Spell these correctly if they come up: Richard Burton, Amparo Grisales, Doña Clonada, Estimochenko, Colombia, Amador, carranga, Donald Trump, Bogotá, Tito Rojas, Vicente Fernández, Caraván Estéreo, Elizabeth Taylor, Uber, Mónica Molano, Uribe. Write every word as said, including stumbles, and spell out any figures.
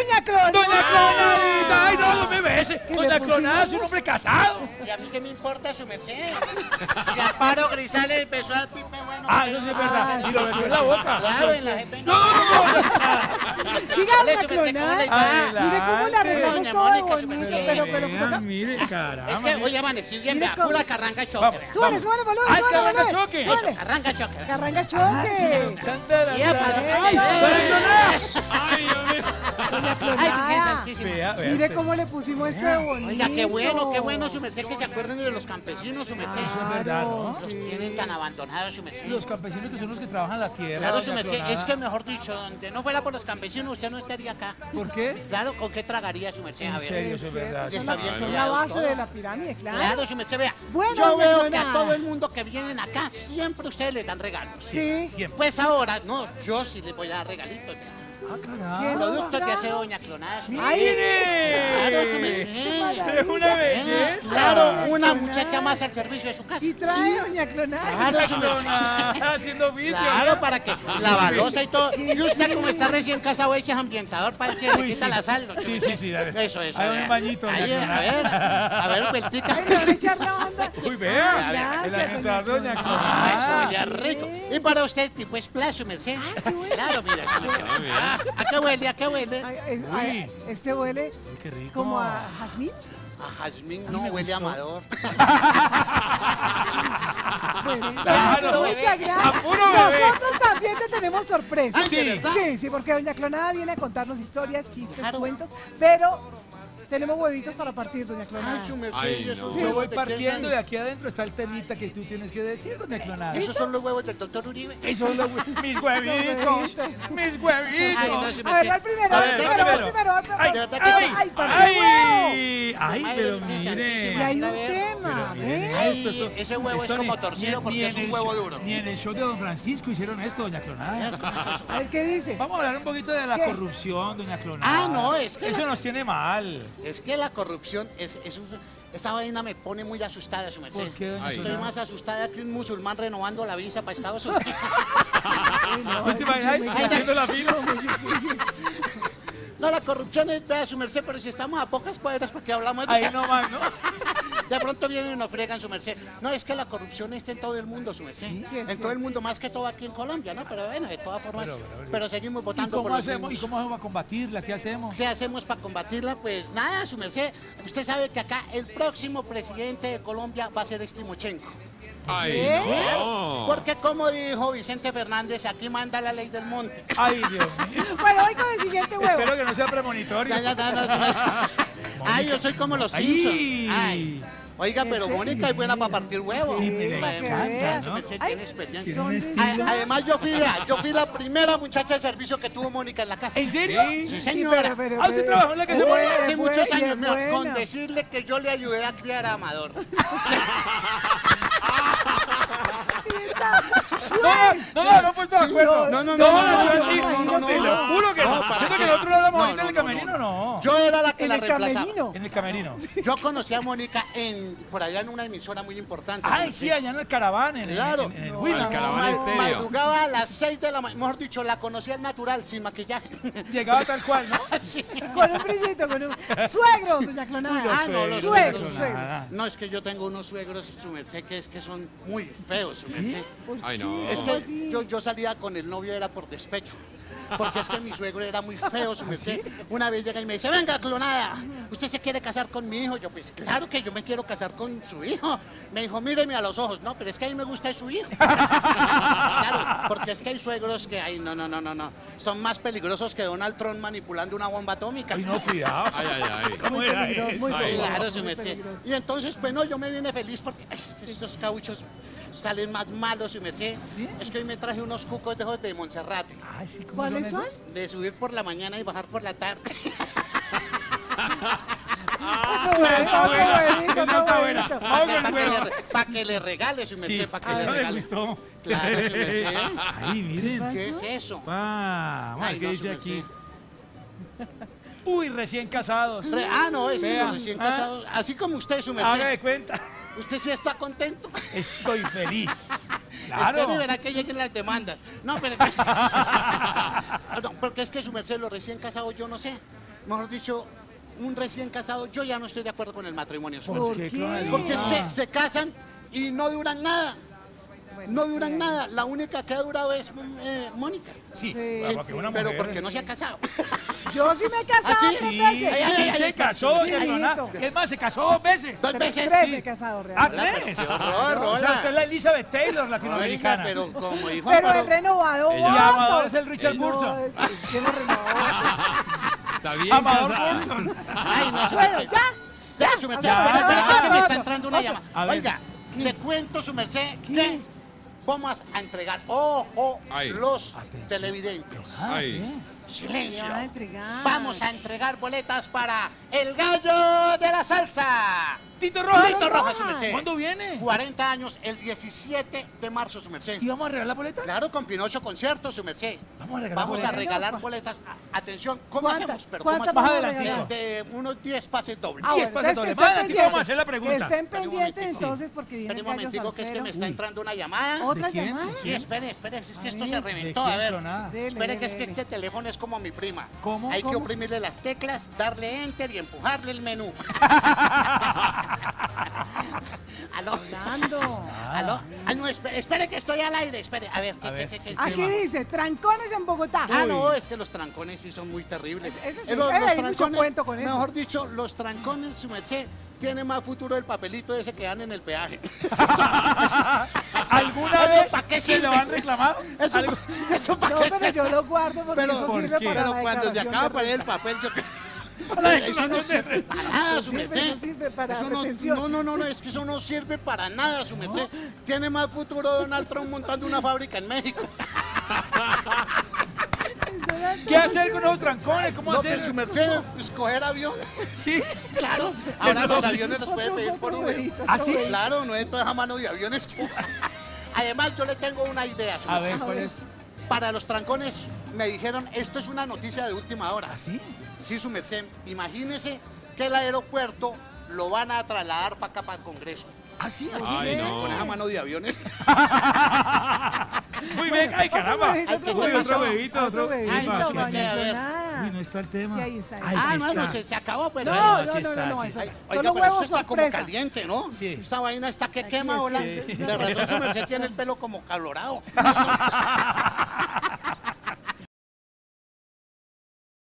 Doña Clonada. Doña Clonadita. Ay, no, no me beses. Doña Clonada es un hombre casado. ¿Y a mí qué me importa su merced? Si Amparo Grisales empezó al pipe bueno. Ah, eso sí es verdad. Y lo besó en la boca. Claro, en la gente. No, no, no. Dígale a Clonada. Mire cómo la arreglamos todo bonito. Pero, pero, mire, caramba. Es que hoy amanecí bien, vea. Pura carranga choque. Súbale, súbale, balón. Ah, es carranga choque. Carranga choque. Carranga choque. Ay, Doña Clonada. Ay, vea, vea, mire cómo le pusimos esto de bonito. Oiga, qué bueno, qué bueno, su merced, que se acuerden de los campesinos, su merced. Claro, eso es verdad, ¿no? Los sí. tienen tan abandonados, su merced. Los campesinos que son los que trabajan la tierra. Claro, su merced, es que mejor dicho, donde no fuera por los campesinos, usted no estaría acá. ¿Por qué? Claro, ¿con qué tragaría, su merced? A ver. En serio, eso es verdad. Es la base todo. de la pirámide, claro. Claro, su merced, vea. Bueno, yo veo que a todo el mundo que vienen acá, siempre ustedes les dan regalos. Sí. sí. Pues ahora, no, yo sí les voy a dar regalitos, vea. Ah, carajo. Producto que hace Doña Clonada. ¡Mire! Claro, su merced. ¡Es una belleza! Claro, una muchacha más al servicio de su casa. Y trae Doña Clonada. Claro, su merced. Haciendo vicio. Claro, ¿no? Para que la balosa y todo. Y usted, como está recién casado, echa ambientador para que se le quita la sal. ¿No? Sí, sí, sí, dale. Eso, eso. Hay un bañito. Ahí, a ver, a ver, vueltita. Uy, vea. El ambientador Doña Clonada. Eso, ya rico. Y para usted, tipo, es plazo, merced. Claro, mira, su merced. ¿A qué huele? ¿A qué huele? Ay, ay, este huele qué rico. Como a jazmín. A jazmín no, huele gustó. a Amador. Bueno, claro, muchas gracias. Nosotros también te tenemos sorpresas. ¿Ah, sí? sí, sí, porque Doña Clonada viene a contarnos historias, chistes, claro. cuentos, pero... Tenemos huevitos para partir, Doña Clonada. Ay, su merced, no. sí, yo voy partiendo y aquí adentro está el temita que tú tienes que decir, Doña Clonada. ¿Esos son los huevos del doctor Uribe? Esos son los huevitos. ¡Mis huevitos! ¡Mis huevitos! Ay, no, sí, a ver, al primero, al primero, al primero. ¡Ay, ay, ay! ¡Ay, ay, ay, ay, pero mire! Y hay un tema. Ay, ese huevo es como torcido porque es un huevo duro. Ni en el show de Don Francisco hicieron esto, Doña Clonada. A ver, ¿qué dice? Vamos a hablar un poquito de la corrupción, Doña Clonada. Ah, no, es que... Eso nos tiene mal. Es que la corrupción, es, es un, esa vaina me pone muy asustada, su merced. ¿Por qué? Ay, Estoy no. más asustada que un musulmán renovando la visa para Estados Unidos. Ay, no, ¿Usted se ahí, haciendo la fila? No, la corrupción es para su merced, pero si estamos a pocas cuadras, ¿por qué hablamos de eso? Ahí nomás, ¿no? De pronto vienen y nos fregan, su merced. No, es que la corrupción está en todo el mundo, su merced. Sí, sí, en sí. todo el mundo, más que todo aquí en Colombia, ¿no? Pero bueno, de todas formas, pero, pero, pero, pero seguimos votando por los mismos. ¿Y cómo vamos a combatirla? ¿Qué hacemos? ¿Qué hacemos para combatirla? Pues nada, su merced. Usted sabe que acá el próximo presidente de Colombia va a ser Estimochenko. Ay, ¿Eh? no. Porque como dijo Vicente Fernández, aquí manda la ley del monte. Ay, Dios mío. Bueno, voy con el siguiente huevo. Espero que no sea premonitorio. Ya, ya, no, no, no. Ay, yo soy como los Simpsons. Ay. Oiga, pero Mónica es buena para partir huevos. Sí, me encanta, ¿no? Tiene experiencia. Además, yo fui, la, yo fui la primera muchacha de servicio que tuvo Mónica en la casa. ¿En serio? Sí, sí señora. ¿Ah, usted trabajó en la casa? Hace muchos años, mejor, con decirle que yo le ayudé a criar a Amador. No, no, no, pues de acuerdo. No, no, no, no, no, te lo juro que no. ¿Siento que nosotros hablamos ahorita en el camerino o no? Yo era la que la reemplazaba. En el camerino. Yo conocí a Mónica en por allá en una emisora muy importante. Ay, sí, allá en el Caraván. Claro. En el Caraván Estéreo. Madrugaba a las seis de la mañana. Mejor dicho, la conocí al natural, sin maquillaje. Llegaba tal cual, ¿no? Sí. Con un brisito, con un... Suegros, Doña Clonada. Ah, no, los suegros. No, es que yo tengo unos suegros, su merced, que es que son muy feos, su merced. Ay, no. Es que yo, yo salía con el novio, era por despecho. Porque es que mi suegro era muy feo, su merced. ¿Sí? Una vez llega y me dice, venga, Clonada, ¿usted se quiere casar con mi hijo? Yo, pues claro que yo me quiero casar con su hijo. Me dijo, míreme a los ojos. No, pero es que a mí me gusta su hijo. Claro, porque es que hay suegros que, ay, no, no, no, no, no. Son más peligrosos que Donald Trump manipulando una bomba atómica. Ay, no, cuidado. Ay, ay, ay. ¿Cómo era eso? Claro, su merced. Y entonces, pues no, yo me vine feliz porque ay, estos cauchos... Salen más malos, su merced. ¿Sí? Es que hoy me traje unos cucos de de Monserrate. Ay, sí, ¿cuáles son? son? De subir por la mañana y bajar por la tarde. Para que le regale, su merced, sí, para que le regale. Gustó. Claro, su merced. Ay, miren. ¿Qué es eso? Ah, bueno, ¿qué no, dice aquí? Uy, recién casados. Re ah, no, es Vea. que los recién casados. Ah. Así como usted, su merced. Haga de cuenta. ¿Usted sí está contento? Estoy feliz. Claro. Espere, verá que lleguen las demandas. No, pero... no, porque es que su merced, lo recién casado, yo no sé. mejor dicho, un recién casado, yo ya no estoy de acuerdo con el matrimonio. ¿Por qué? Porque es que se casan y no duran nada. No duran nada. La única que ha durado es eh, Mónica. Sí, sí, sí, pero porque no se ha casado. Yo sí me he casado. ¿Ah, sí? Sí, veces. Ay, ay, sí, ay, se ay, casó. Sí, es más, se casó dos veces. Dos veces. Tres sí. me he casado realmente. Ah, tres. O sea, usted es la Elizabeth Taylor latinoamericana. Oiga, pero como dijo Pero Amador, el renovado. Y Amador es el Richard Burton. No, ¿quién lo renovó? Está bien. Amador Burton. Ay, no, bueno, ya. Ya, su merced. Es que me está entrando una llamada. Oiga, te cuento, su merced, que vamos a entregar, ojo, ay, los atención, televidentes. Ay. Silencio. A vamos a entregar boletas para el gallo de la salsa. Tito Rojas. Tito Rojas, su merced. ¿Cuándo viene? cuarenta años, el diecisiete de marzo, su merced. ¿Y vamos a regalar boletas? Claro, con Pinocho Concierto, su merced. Vamos a regalar, vamos boletas. A regalar boletas. Atención, ¿cómo hacemos? Pero ¿cómo hacemos? Más adelante. De, de unos diez pases dobles. Ah, diez bueno, pases dobles. Más adelante vamos a hacer la pregunta. Que estén pendientes entonces sí, porque viene el gallo salsero. Un momentico, que es que me está entrando una llamada. ¿Otra llamada? Sí, espere, espere, es que esto se reventó. A ver, espere, que es que este teléfono es como mi prima. ¿Cómo? Hay que oprimirle las teclas, darle enter y empujarle el menú. Aló. Orlando. Aló. Ay, no, espere, espere que estoy al aire. Espere, a ver. A ver. ¿Qué, qué, qué, Aquí tema? Dice, trancones en Bogotá. Uy. Ah, no, es que los trancones sí son muy terribles. Es, ese sí. eh, los, eh, los trancones, cuento con mejor eso. dicho, los trancones, su merced, tiene más futuro el papelito ese que dan en el peaje. ¿Alguna vez se lo han reclamado? Eso, ¿Algo? eso para no, qué pero yo lo guardo porque pero, eso ¿por sirve qué? para Pero la cuando se acaba de para el papel, yo... Eso no sirve para nada, su merced. No, no, no, no, es que eso no sirve para nada, su merced. Tiene más futuro Donald Trump montando una fábrica en México. ¿Qué hacer con los trancones? ¿Cómo hacer? Su merced, pues coger avión. Sí, claro. Ahora los aviones los puede pedir por Uber. ¿Ah, sí? Claro, no es toda esa mano de aviones. Además, yo le tengo una idea, su merced. A ver, ¿cuál es? Para los trancones, me dijeron, esto es una noticia de última hora. ¿Ah, sí? Sí, su merced, imagínese que el aeropuerto lo van a trasladar para acá, para el Congreso. ¿Ah, sí? ¿Aquí? Ay, no. Con esa mano de aviones. Muy bien, ay, caramba. Otro bebito, otro bebito. Ay, no, no, no, no está el tema. Sí, ahí está. Ahí. Ah, ahí no, está. No, se, se acabó, pero... No, no, no, no. Oiga, pero eso está como caliente, ¿no? Sí. Esta vaina está que quema, hola. De razón, su merced tiene el pelo como calorado.